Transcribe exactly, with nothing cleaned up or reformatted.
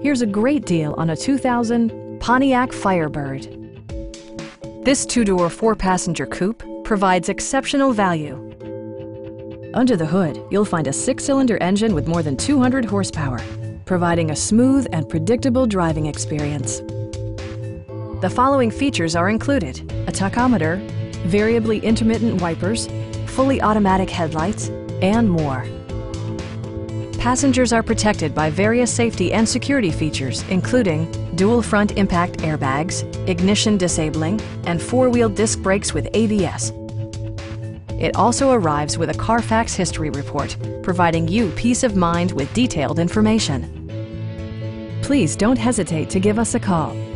Here's a great deal on a two thousand Pontiac Firebird. This two-door, four-passenger coupe provides exceptional value. Under the hood, you'll find a six-cylinder engine with more than two hundred horsepower, providing a smooth and predictable driving experience. The following features are included: a tachometer, variably intermittent wipers, fully automatic headlights, and more. Passengers are protected by various safety and security features, including dual front impact airbags, ignition disabling, and four-wheel disc brakes with A B S. It also arrives with a Carfax history report, providing you peace of mind with detailed information. Please don't hesitate to give us a call.